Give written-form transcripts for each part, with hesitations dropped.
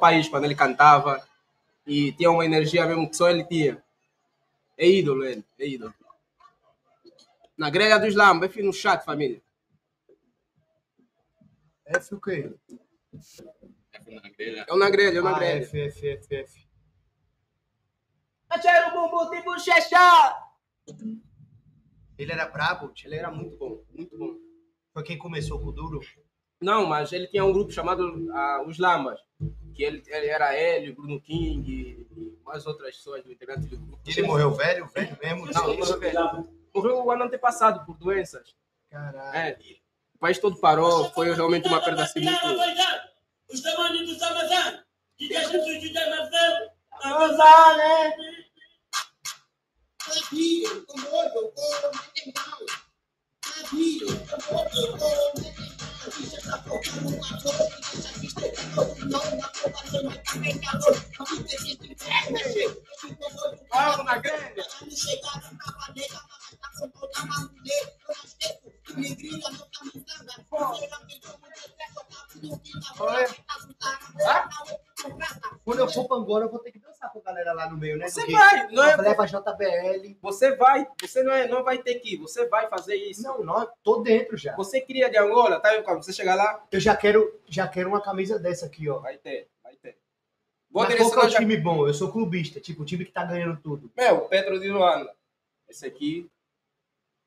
país quando ele cantava e tinha uma energia mesmo que só ele tinha. É ídolo ele, é ídolo. Na grelha dos Lambas, eu fui no chat, família. F o quê? F na grelha. Eu na grelha, eu na grelha. F, F, F, F. Achei o bumbum de bochecha! Ele era brabo, ele era muito bom, muito bom. Foi quem começou com o Kuduro? Não, mas ele tinha um grupo chamado Os Lambas, que ele era ele, Bruno King e mais outras pessoas do integrante do grupo. Ele morreu velho, velho mesmo? Não, morreu velho. Morreu o ano antepassado por doenças. Caralho. É, o país todo parou, foi realmente uma perda assim muito... Os tamanhos do Samazan, que deixam surgir da nação, Samazan, né? Quando eu for para Angola, eu vou ter que dançar com a galera lá no meio, né? Você vai, não é? Leva JBL. Você não vai ter que ir, você vai fazer isso. Não, não, tô dentro já. Você cria de Angola, tá? Quando você chegar lá... Eu já quero uma camisa dessa aqui, ó. Vai ter, vai ter. Vou mas qual que é o time bom? Eu sou clubista, tipo, o time que tá ganhando tudo. Meu, o Petro de Luanda. Esse aqui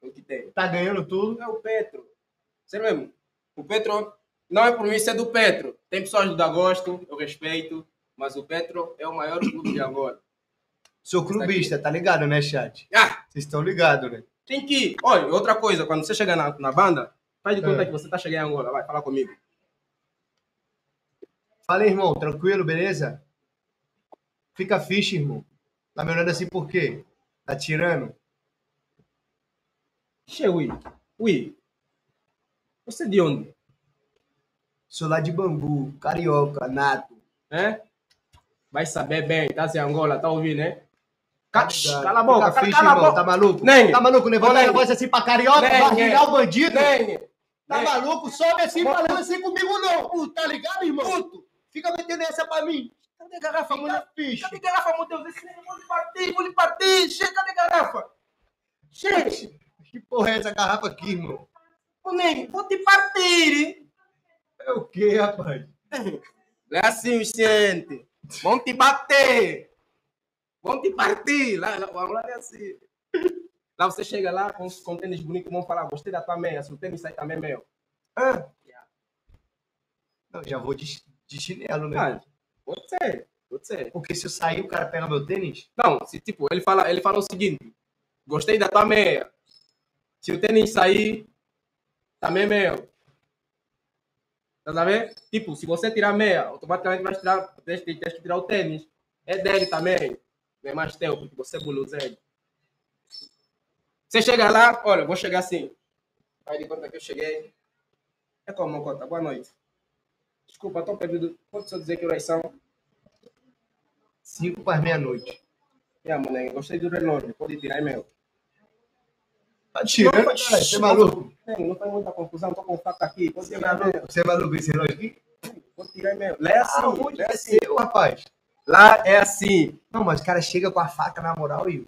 é o que tem. Tá ganhando tudo? É o Petro. Você mesmo? O Petro não é por mim, isso é do Petro. Tem pessoas do Dagosto, eu respeito, mas o Petro é o maior clube de Angola. Sou clubista, tá ligado, né, chat? Ah! Vocês estão ligados, né? Tem que ir. Olha, outra coisa, quando você chegar na banda, faz de conta que você tá chegando em Angola. Vai, fala comigo. Fala, irmão. Tranquilo, beleza? Fica ficha, irmão. Tá me olhando assim por quê? Tá tirando? Che, Ui. Ui. Você de onde? Sou lá de Bangu, carioca, nato. É? Vai saber bem. Tá sem Angola, tá ouvindo, né? Cala a boca, ficha, cala a boca. Tá maluco? Nengue. Tá maluco? Levanta a voz assim pra carioca, barrigar o bandido. Nengue. Tá Nengue. Maluco? Sobe assim, falando assim comigo não. Puto, tá ligado, irmão? Puto. Fica metendo essa pra mim. Cadê a garrafa, mulher ficha? Cadê a garrafa, meu Deus? Vou lhe partir. Chega, cadê a garrafa? Gente. Que porra é essa garrafa aqui, irmão? Ô, Nengue, vou te partir, hein? É o quê, rapaz? É assim, gente. Vão te bater. Vão te partir. Lá é assim. Lá você chega lá com tênis bonito, vão falar, gostei da tua meia, se o tênis sai também, meu. Ah. Yeah. Não, já vou de chinelo, né? Ah, pode ser. Porque se eu sair, o cara pega meu tênis? Não, se tipo, ele fala o seguinte, gostei da tua meia, se o tênis sair, também, meu. Tá sabendo? Tipo, se você tirar a meia, automaticamente vai tirar, tem que tirar o tênis. É dele também. Não é mais teu, porque você é boluzeiro. Você chega lá, olha, eu vou chegar assim. Aí de conta que eu cheguei. É como, Cota? Boa noite. Desculpa, estou perdido. Pode só dizer que horas são? 5 para meia-noite. É, moleque, gostei do relógio. Pode tirar, é meu. Tá tirando, você é maluco? Não faz muita confusão, tô com o faca aqui. Pode tirar, meu. Você é maluco esse relógio aqui? Pode tirar, é meu. Lá é assim, eu, rapaz. Lá é assim. Não, mas o cara chega com a faca na moral e...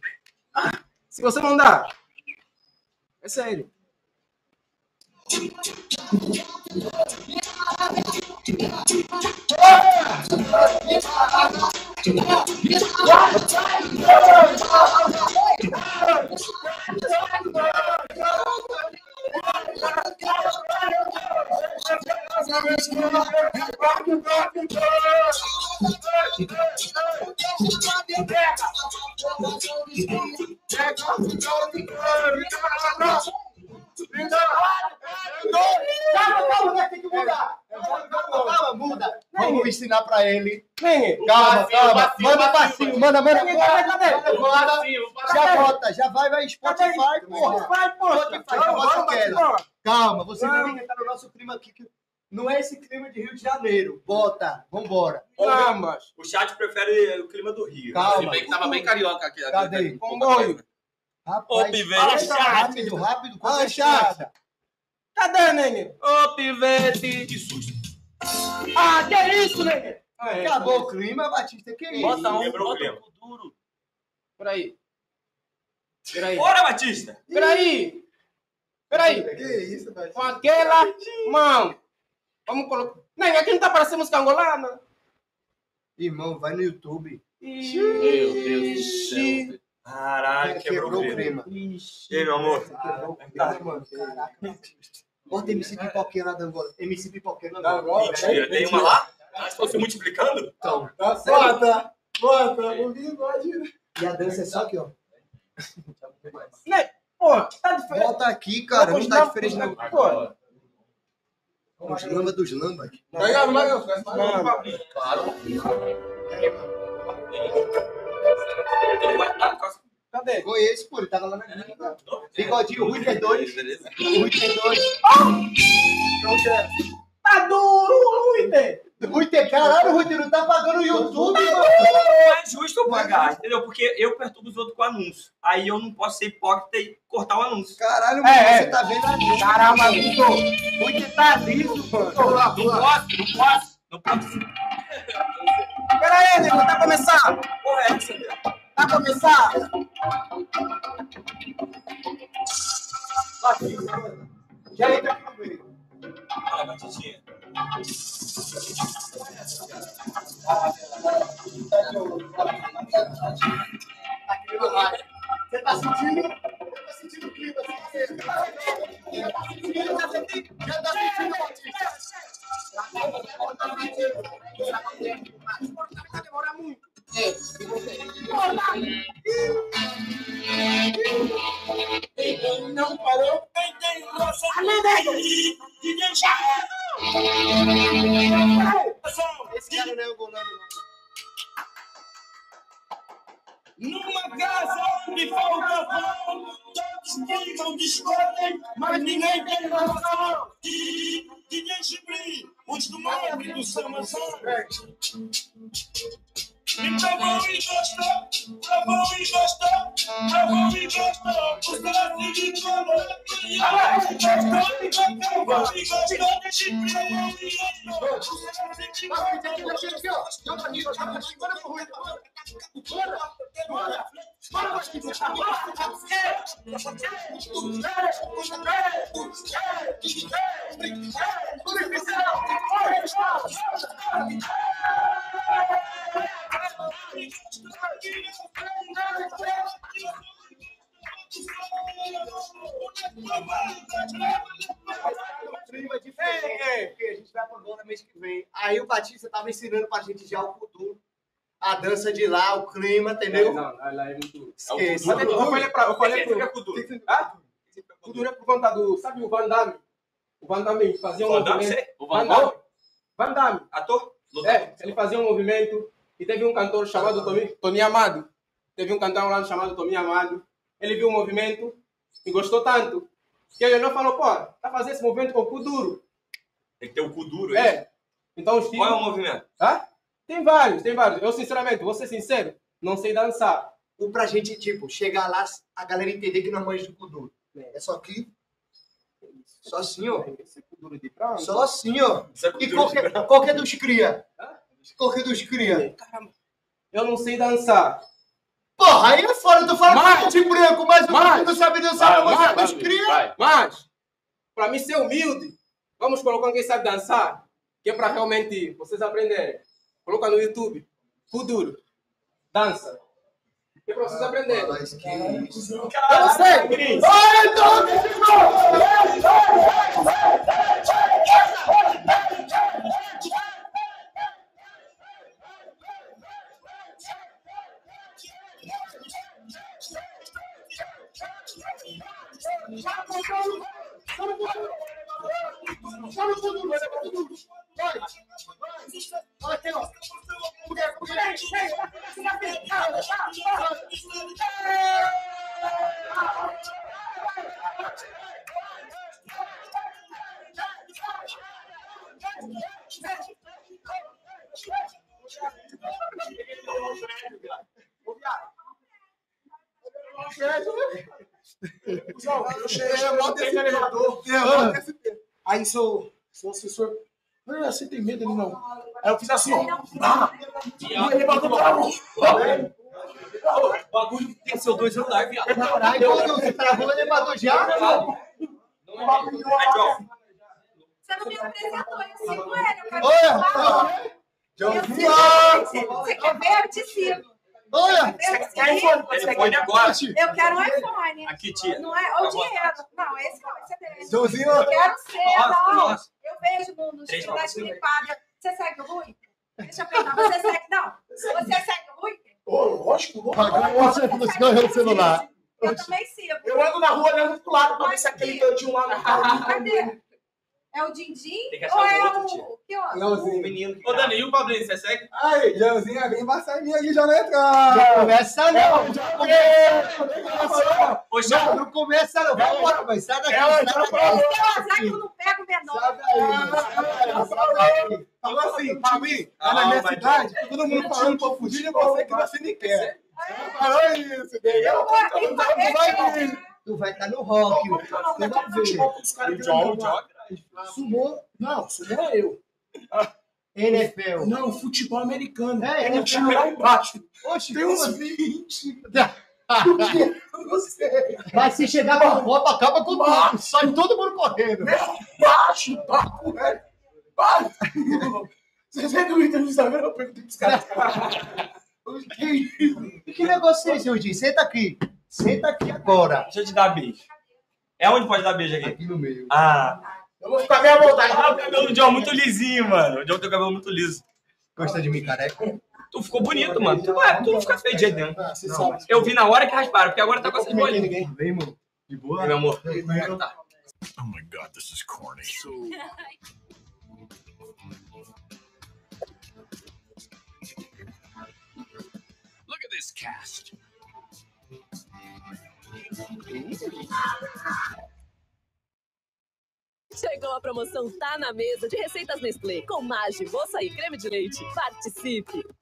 Ah, se você não dá... É sério. Calma, muda. Vamos ensinar pra ele. Calma. Manda passinho, manda. Já bota, já vai, Spotify, porra. Calma, você não vai entrar no nosso clima aqui que... Não é esse clima de Rio de Janeiro. Bota, vambora. Calma. O chat prefere o clima do Rio. Calma. Você vê que tava bem carioca aqui. Cadê? Comboio. Rapaz, rápido. Qual é a chata? Cadê, Nenê? Ô, pivete. Que susto. Ah, que é isso, Nenê? Acabou o clima, Baptista, que isso? Bota o Kuduro. Peraí. Bora, Baptista! Peraí! Que isso, Baptista? Com aquela mão. Vamos colocar... Não, aqui não tá parecendo música angolana. Irmão, vai no YouTube. Meu Deus do céu. Caralho, quebrou o clima. E aí, meu amor? Caraca, Baptista. Bota MC Pipoquinha lá da Angola. MC Pipoquinha lá da Angola. Mentira, tem uma lá? Ah, estão se multiplicando? Então. Tá certo. Bota. E a dança é só aqui, ó. Pô, tá diferente. Bota aqui, cara. Não tá diferente na cor. Os lambas dos lambas. Vai, claro. Cadê? Conheço, pô. Ele tava lá na clínica. Bigodinho, Ruyter 2. Ruyter 2. Tá duro, Ruyter. Ruyter, caralho, o Ruyter não tá pagando o YouTube, mano. Não é justo eu pagar, entendeu? Porque eu perturbo os outros com anúncio. Aí eu não posso ser hipócrita e cortar o anúncio. Caralho, mano, você tá vendo ali. Caralho, mano, o Ruyter tá liso, mano. Não posso. Pera aí, nego, tá começando. Porra, é essa, velho? Tá começando. Já entra aqui no meio. Fala, Batitinha. Você tá sentindo? O clima? Já tá sentindo, Baptista? Vai demorar muito. Quem não parou, quem tem nossa de deixar. Esse cara não é angolano, não. Numa casa onde falta pão, todos brigam, discutem, mas ninguém tem razão. De descobrir os do magro do Samazão. Travão e gostou. Porque a gente vai pra Angola mês que vem. Aí o Baptista tava ensinando pra gente já o Kuduro, a dança de lá, o clima, entendeu? Não, lá é muito... Esquece. Eu falei pro Kuduro é por conta do... Sabe o Van Damme? O Van Damme fazia um movimento... O Van Damme? Van Damme. Ator? Ele fazia um movimento e teve um cantor chamado Tomi Amado. Teve um cantor lá chamado Tomi Amado. Ele viu o movimento e gostou tanto que ele não falou, pô, tá fazendo esse movimento com o Kuduro. Tem que ter o Kuduro, é. Então, os tipos... Qual é o movimento? Hã? Tem vários. Eu, sinceramente, vou ser sincero, não sei dançar. Ou pra gente, tipo, chegar lá, a galera entender que não manja do Kuduro. É só aqui. Só assim, ó. Esse é Kuduro de prata. Só assim, ó. E qualquer dos cria. Hã? Qualquer dos cria. Caramba. Eu não sei dançar. Porra, aí é fora, tu fala de branco, mas o tu sabe dançar, mas tu cria. Mas, pra mim ser humilde, vamos colocar quem sabe dançar, que é pra realmente vocês aprenderem. Coloca no YouTube, Kuduro, dança. Que é pra vocês aprenderem. Mas que isso. Eu sei, Cris. Olha, todo mundo! Aí sou assessor. Você tem medo, ele não. Aí eu fiz assim, ó. E ele botou pra mim. O bagulho tem seu dois andares, viado. Aí você travou, ele matou já. Você não me apresentou, eu sigo ele. Eu quero ver. Você quer ver? Eu te sigo. Olha, você quer agora, eu quero um iPhone. Aqui, tia. Não é o dinheiro. Não, esse não, esse é dele. Joãozinho. Eu quero ser, não. Eu vejo o mundo, dificuldade me paga. Você segue o Rui? Deixa eu perguntar. Você segue, não. Você segue o Rui? Lógico, louco. Eu também sigo. Eu ando na rua olhando pro lado pra ver se aquele cantinho lá na casa. Cadê? É o Dindim ou é o menino? Ô, Dani, e o Pablinho, você segue? Aí, Leãozinho é bem passadinho aqui, já não entra. Não começa não. Não começa não. Vai embora, vai. Sai daqui. Eu não pego o menor. Sai daí. Sai daí. Falou assim, Pablinho, na minha cidade, todo mundo falando pra fugir de você que você nem quer. Falou isso, Daniel. Tu vai estar no rock. Você vai ver. Sumou, não, sumou é eu. NFL. Não, futebol americano. É, ele tirou lá embaixo. Oxe, tem uns 20. Eu não sei. Mas se chegar pra Copa, acaba com tudo. Sai todo mundo correndo. Baixo, papo, velho. Baixo. Vocês veem o Twitter no Instagram? Eu perguntei pros caras. Que negócio é esse, Rudinho? Senta aqui. Senta aqui agora. Deixa eu te dar beijo. É onde pode dar beijo aqui? Aqui no meio. Ah. Eu vou ficar bem à vontade. O cabelo do John muito lisinho, mano. O John tem o cabelo muito liso. Gosta de mim, careca? Tu ficou bonito, mano. Tu não fica feio de jeito dentro. Eu vi na hora que rasparam, porque agora tá com essas bolinhas. Ninguém vem, mano. De boa. Meu amor. Oh my God, this is corny. Look at this cast. Chegou a promoção Tá na Mesa de receitas Nestlé com Maggi, moça e creme de leite. Participe!